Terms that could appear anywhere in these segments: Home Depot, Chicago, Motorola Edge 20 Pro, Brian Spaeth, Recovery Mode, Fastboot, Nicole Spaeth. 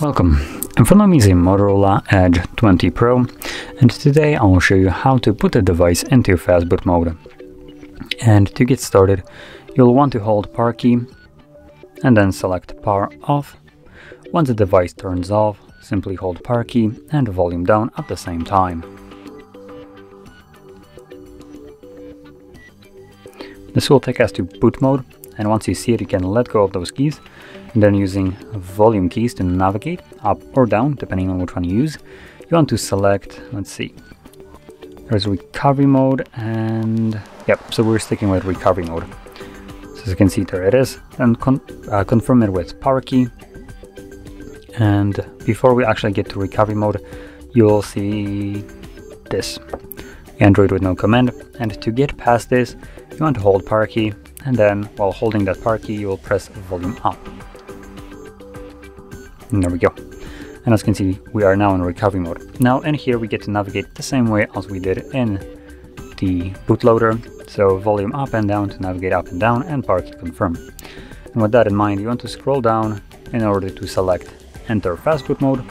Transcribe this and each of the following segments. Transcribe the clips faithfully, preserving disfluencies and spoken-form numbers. Welcome, in front of me is a Motorola Edge twenty Pro, and today I will show you how to put the device into fastboot mode. And to get started, you'll want to hold power key and then select power off. Once the device turns off, simply hold power key and volume down at the same time. This will take us to boot mode, and once you see it, you can let go of those keys, and then using volume keys to navigate up or down, depending on which one you use, you want to select, let's see, there's recovery mode, and yep, so we're sticking with recovery mode. So as you can see, there it is, and con uh, confirm it with power key. And before we actually get to recovery mode, you'll see this, Android with no command. And to get past this, you want to hold power key, and then while holding that power key, you will press volume up. And there we go. And as you can see, we are now in recovery mode. Now in here, we get to navigate the same way as we did in the bootloader. So volume up and down to navigate up and down, and power key confirm. And with that in mind, you want to scroll down in order to select enter fastboot mode,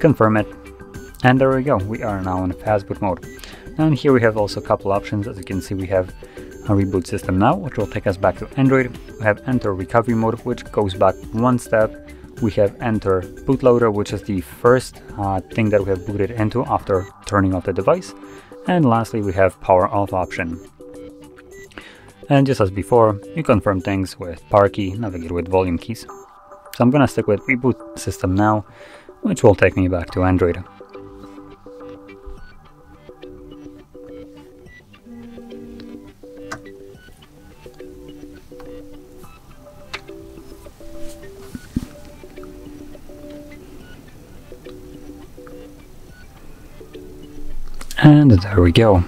confirm it, and there we go. We are now in fastboot mode. And here we have also a couple options. As you can see, we have a reboot system now, which will take us back to Android. We have enter recovery mode, which goes back one step. We have enter bootloader, which is the first uh, thing that we have booted into after turning off the device. And lastly, we have power off option. And just as before, you confirm things with power key, navigate with volume keys. So I'm gonna stick with reboot system now, which will take me back to Android. And there we go.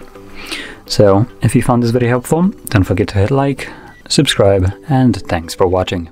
So if you found this video helpful, don't forget to hit like, subscribe, and thanks for watching.